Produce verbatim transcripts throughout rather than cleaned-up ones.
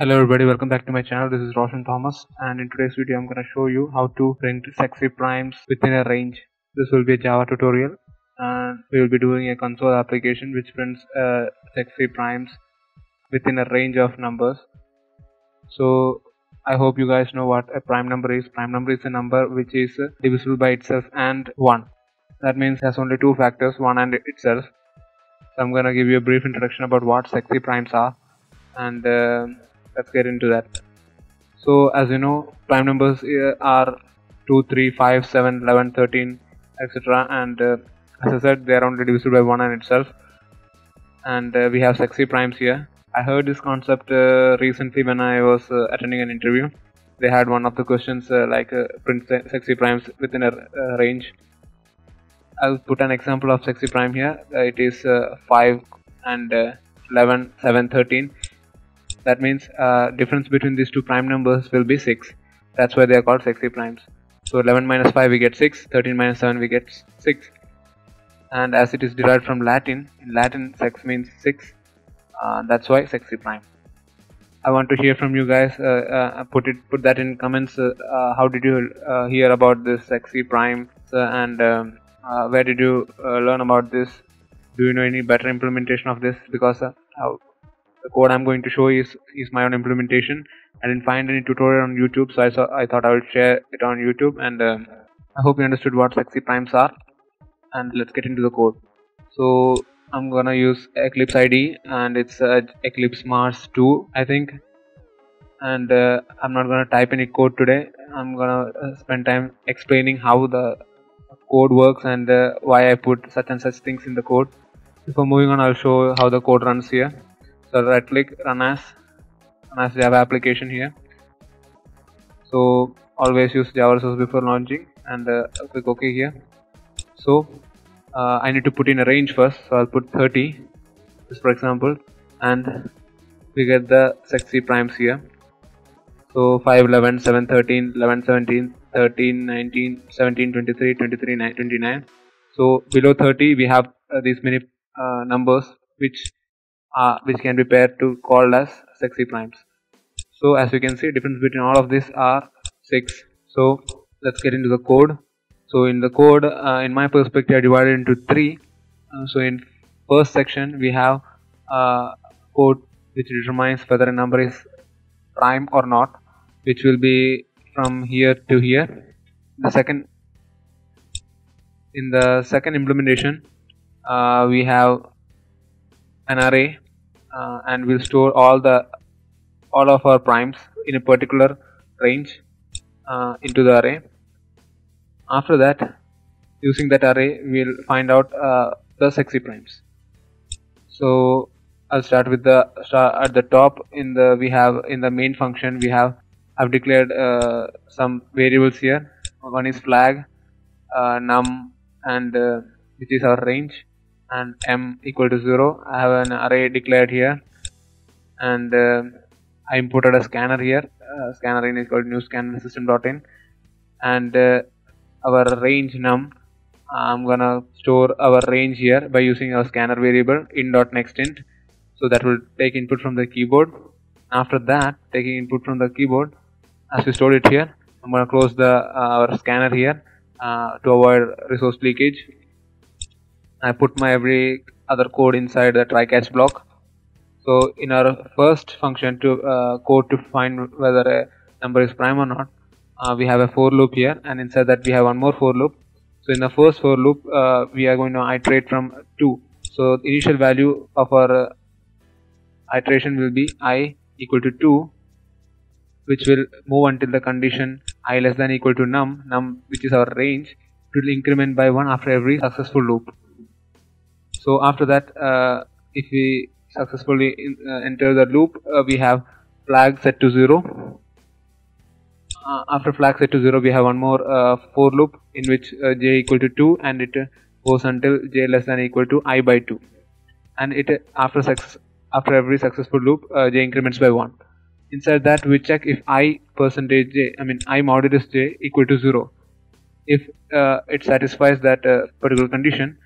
Hello everybody, welcome back to my channel. This is Roshan Thomas, and in today's video I'm gonna show you how to print sexy primes within a range. This will be a Java tutorial, and we will be doing a console application which prints uh, sexy primes within a range of numbers. So I hope you guys know what a prime number is. Prime number is a number which is divisible by itself and one. That means it has only two factors, one and itself. So I'm gonna give you a brief introduction about what sexy primes are, and uh, let's get into that. So as you know, prime numbers are two, three, five, seven, eleven, thirteen, et cetera. And uh, as I said, they are only divisible by one and itself. And uh, we have sexy primes here. I heard this concept uh, recently when I was uh, attending an interview. They had one of the questions uh, like uh, print sexy primes within a uh, range. I'll put an example of sexy prime here. Uh, it is uh, five and uh, eleven, seven, thirteen. That means uh, difference between these two prime numbers will be six. That's why they are called sexy primes. So eleven minus five we get six, thirteen minus seven we get six. And as it is derived from Latin, in Latin sex means six. Uh, that's why sexy prime. I want to hear from you guys. Uh, uh, put it, put that in comments. Uh, uh, how did you uh, hear about this sexy prime, uh, and um, uh, where did you uh, learn about this? Do you know any better implementation of this? Because uh, how the code I'm going to show is is my own implementation. I didn't find any tutorial on YouTube, so I saw, I thought I would share it on YouTube. And uh, I hope you understood what sexy primes are. And let's get into the code. So I'm gonna use Eclipse I D, and it's uh, Eclipse Mars two, I think. And uh, I'm not gonna type any code today. I'm gonna spend time explaining how the code works and uh, why I put such and such things in the code. Before moving on, I'll show how the code runs here. So right click, run as, run as Java application here. So always use Java resource before launching, and uh, click OK here. So uh, I need to put in a range first, so I'll put thirty, just for example, and we get the sexy primes here. So five, eleven, seven, thirteen, eleven, seventeen, thirteen, nineteen, seventeen, twenty-three, twenty-three, twenty-nine. So below thirty we have uh, these many uh, numbers which Uh, which can be paired to called as sexy primes. So as you can see, difference between all of these are six. So let's get into the code. So in the code, uh, in my perspective, I divided into three. Uh, so in first section we have uh, code which determines whether a number is prime or not, which will be from here to here. The second, in the second implementation, uh, we have an array. Uh, and we'll store all the all of our primes in a particular range uh, into the array. After that, using that array, we'll find out uh, the sexy primes. So I'll start with the start at the top. In the we have in the main function we have I've declared uh, some variables here. One is flag, uh, num, and uh, which is our range, and m equal to zero. I have an array declared here, and uh, I imported a scanner here. Uh, scanner in is called new scanner system dot in, and uh, our range num. I'm gonna store our range here by using our scanner variable in dot next int. So that will take input from the keyboard. After that, taking input from the keyboard, as we stored it here, I'm gonna close the uh, our scanner here uh, to avoid resource leakage. I put my every other code inside the try catch block. So in our first function to uh, code to find whether a number is prime or not, uh, we have a for loop here, and inside that we have one more for loop. So in the first for loop, uh, we are going to iterate from two. So the initial value of our uh, iteration will be I equal to two, which will move until the condition I less than equal to num, num which is our range. It will increment by one after every successful loop. So after that, uh, if we successfully in, uh, enter the loop, uh, we have flag set to zero. Uh, after flag set to zero, we have one more uh, for loop in which uh, j equal to two, and it uh, goes until j less than equal to I by two. And it uh, after success, after every successful loop, uh, j increments by one. Inside that, we check if I percentage j, I mean I modulus j equal to zero. If uh, it satisfies that uh, particular condition,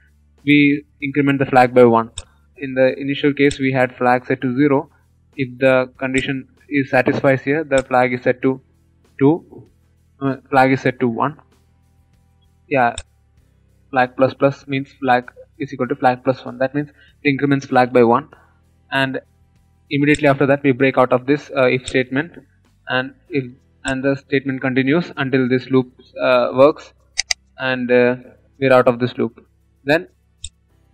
we increment the flag by one. In the initial case, we had flag set to zero. If the condition is satisfies here. The flag is set to two, uh, flag is set to one. Yeah, flag plus plus means flag is equal to flag plus one. That means it increments flag by one, and immediately after that we break out of this uh, if statement, and if and the statement continues until this loop uh, works, and uh, we're out of this loop. Then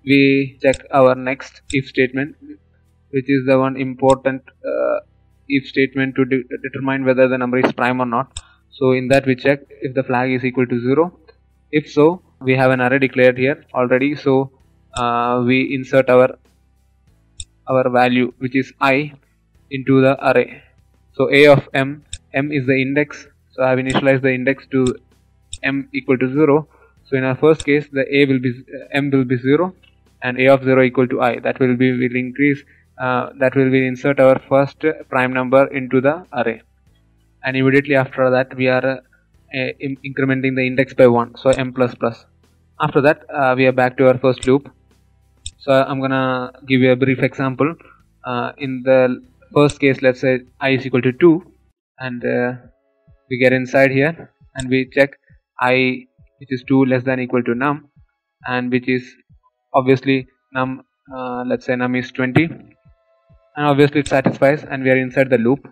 we check our next if statement, which is the one important uh, if statement to de determine whether the number is prime or not. So in that we check if the flag is equal to zero. If so, we have an array declared here already, so uh, we insert our our value, which is I, into the array. So a of m, m is the index, so I have initialized the index to m equal to zero. So in our first case, the a will be uh, m will be zero, and a of zero equal to I. That will be will increase. Uh, that will be insert our first prime number into the array, and immediately after that we are uh, uh, in incrementing the index by one. So m plus plus. After that uh, we are back to our first loop. So I'm gonna give you a brief example. Uh, in the first case, let's say I is equal to two, and uh, we get inside here and we check I, which is two less than equal to num, and which is obviously num, uh, let's say num is twenty, and obviously it satisfies, and we are inside the loop,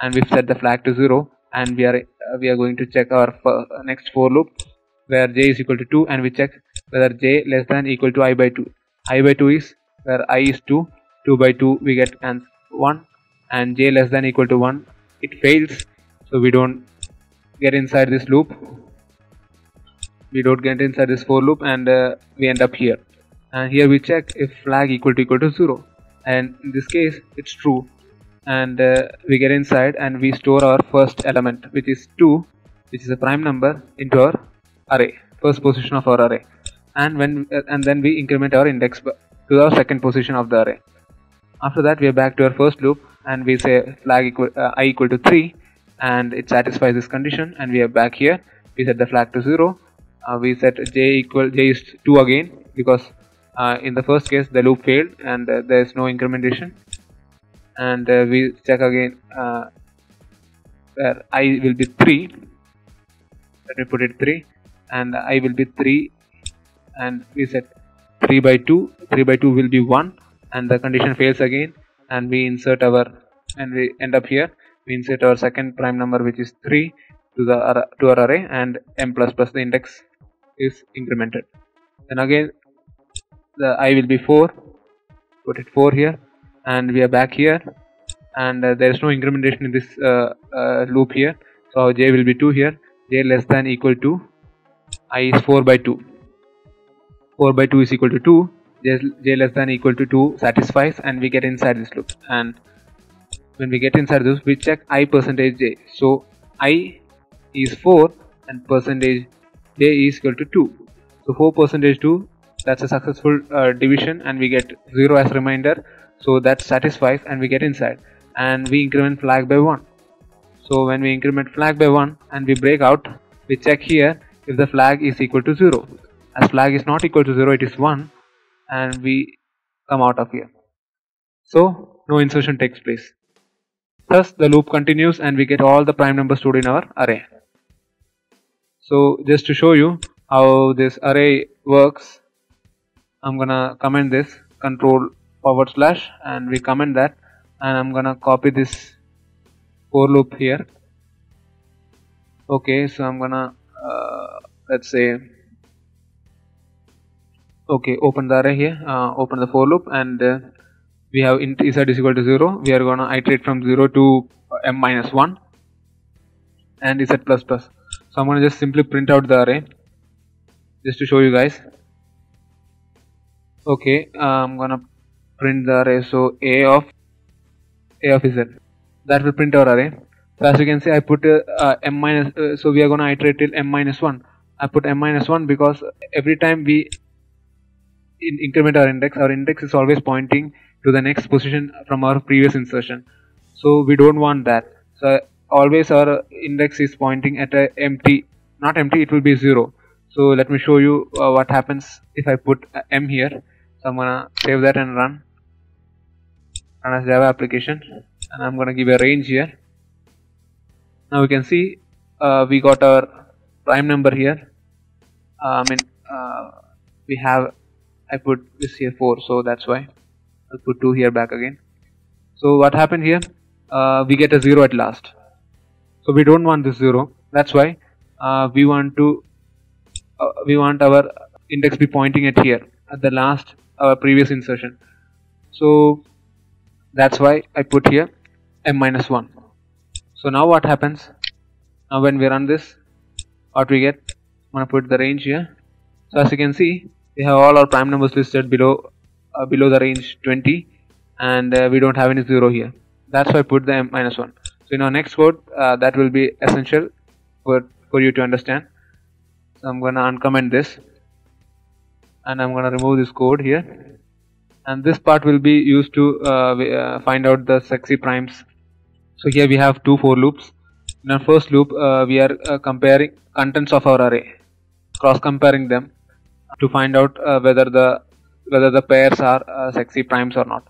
and we've set the flag to zero, and we are uh, we are going to check our next for loop, where j is equal to two, and we check whether j less than equal to I by two. I by two is where I is two, two by two we get and one, and j less than equal to one, it fails, so we don't get inside this loop. We don't get inside this for loop, and uh, we end up here. And here we check if flag equal to equal to zero, and in this case it's true, and uh, we get inside and we store our first element, which is two, which is a prime number, into our array, first position of our array, and when uh, and then we increment our index to our second position of the array. After that we are back to our first loop, and we say flag equal uh, I equal to three, and it satisfies this condition, and we are back here. We set the flag to zero. Uh, we set j equal j is two again, because uh, in the first case the loop failed and uh, there is no incrementation, and uh, we check again uh, where I will be three. Let me put it three, and I will be three, and we set three by two. three by two will be one, and the condition fails again, and we insert our and we end up here. We insert our second prime number, which is three, to the to our array, and m plus plus the index is incremented. Then again the I will be four, put it four here, and we are back here, and uh, there is no incrementation in this uh, uh, loop here, so j will be two here. J less than equal to I is four by two. four by two is equal to two. J, j less than equal to two satisfies, and we get inside this loop, and when we get inside this we check I percentage j. So I is four, and percentage j is equal to two. So four percentage two, that's a successful uh, division, and we get zero as remainder, so that satisfies, and we get inside, and we increment flag by one. So when we increment flag by one and we break out, we check here if the flag is equal to zero. As flag is not equal to zero, it is one, and we come out of here, so no insertion takes place. Thus the loop continues, and we get all the prime numbers stored in our array. So just to show you how this array works, I'm gonna comment this, control forward slash, and we comment that, and I'm gonna copy this for loop here. Okay, so I'm gonna uh, let's say okay open the array here, uh, open the for loop, and uh, we have int inside is equal to zero. We are gonna iterate from zero to m minus one, and is at plus plus. So I'm going to just simply print out the array just to show you guys. Okay, uh, I'm going to print the array. So a of a of z, that will print our array. So as you can see, I put uh, uh, m minus. Uh, so we are going to iterate till m minus one. I put m minus one because every time we in increment our index, our index is always pointing to the next position from our previous insertion. So we don't want that. So always our index is pointing at a empty, not empty, it will be zero. So let me show you uh, what happens if I put m here. So I'm gonna save that and run run as Java application, and I'm going to give a range here. Now you can see uh, we got our prime number here. Uh, I mean uh, we have, I put this here four, so that's why I'll put two here back again. So what happened here, uh, we get a zero at last, so we don't want this zero. That's why uh, we want to uh, we want our index be pointing at here at the last our previous insertion. So that's why I put here m minus one. So now what happens, now when we run this, what we get, I'm gonna put the range here. So as you can see, we have all our prime numbers listed below uh, below the range twenty, and uh, we don't have any zero here. That's why I put the m minus one. So in our next code, uh, that will be essential for, for you to understand. So I'm gonna uncomment this, and I'm gonna remove this code here, and this part will be used to uh, we, uh, find out the sexy primes. So here we have two for loops. In our first loop, uh, we are uh, comparing contents of our array, cross comparing them to find out uh, whether the whether the pairs are uh, sexy primes or not.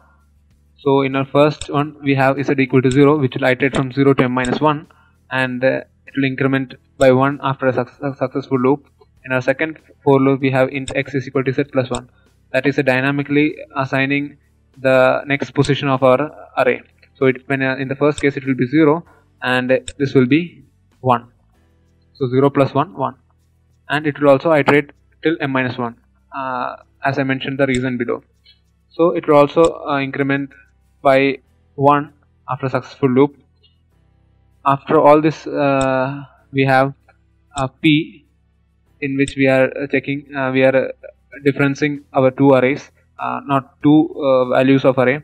So in our first one, we have is it equal to zero, which will iterate from zero to m minus one, and uh, it will increment by one after a, suc a successful loop. In our second for loop, we have int x is equal to z plus one. That is a dynamically assigning the next position of our array. So it, when uh, in the first case it will be zero, and uh, this will be one. So zero plus one, one, and it will also iterate till m minus one, uh, as I mentioned the reason below. So it will also uh, increment by one after a successful loop. After all this, uh, we have a p, in which we are checking, uh, we are uh, differencing our two arrays, uh, not two uh, values of array.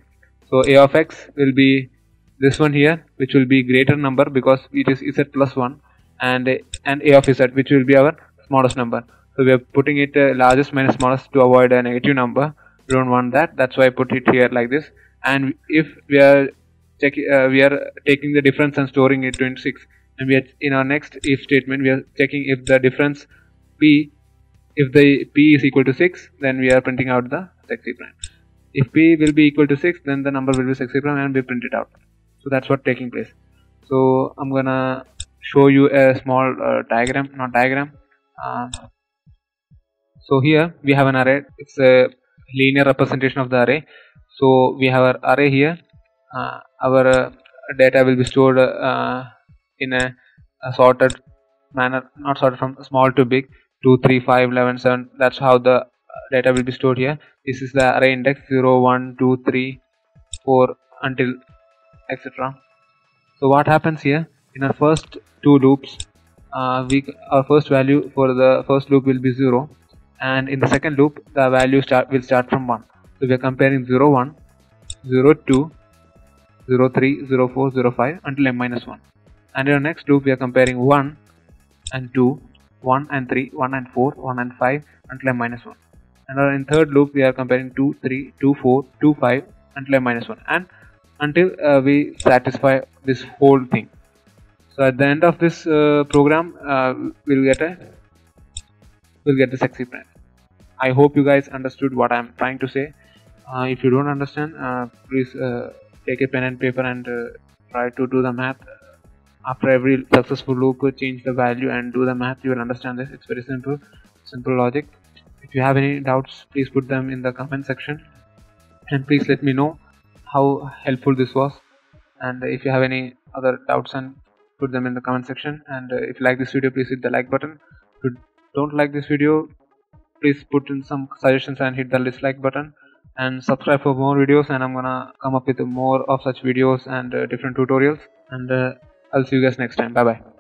So a of x will be this one here, which will be greater number because it is z plus one, and a, and a of z, which will be our smallest number. So we are putting it uh, largest minus smallest to avoid a negative number. We don't want that. That's why I put it here like this. And if we are checking, uh, we are taking the difference and storing it in six. And we are in our next if statement, we are checking if the difference P, if the P is equal to six, then we are printing out the sexy prime. If P will be equal to six, then the number will be sexy prime and we print it out. So that's what taking place. So I'm gonna show you a small uh, diagram, not diagram. Uh, so here we have an array. It's a linear representation of the array. So we have our array here. Uh, our uh, data will be stored uh, in a, a sorted manner, not sorted from small to big. two, three, five, eleven, seven, that's how the data will be stored here. This is the array index zero, one, two, three, four until et cetera. So what happens here, in our first two loops, uh, we our first value for the first loop will be zero, and in the second loop the value start will start from one. So we are comparing zero, one, zero, two, zero, three, zero, four, zero, five until m minus one, and in our next loop we are comparing one and two, one and three, one and four, one and five until m minus one, and in third loop we are comparing two, three, two, four, two, five until m minus one, and until uh, we satisfy this whole thing. So at the end of this uh, program, uh, we'll get a we'll get the sexy prime. I hope you guys understood what I'm trying to say. Uh, if you don't understand, uh, please uh, take a pen and paper and uh, try to do the math. After every successful loop, change the value and do the math. You will understand this. It's very simple, simple logic. If you have any doubts, please put them in the comment section, and please let me know how helpful this was. And if you have any other doubts, and put them in the comment section. And if you like this video, please hit the like button. If you don't like this video, please put in some suggestions and hit the dislike button. And subscribe for more videos. And I'm gonna come up with more of such videos and uh, different tutorials. And uh, I'll see you guys next time. Bye bye.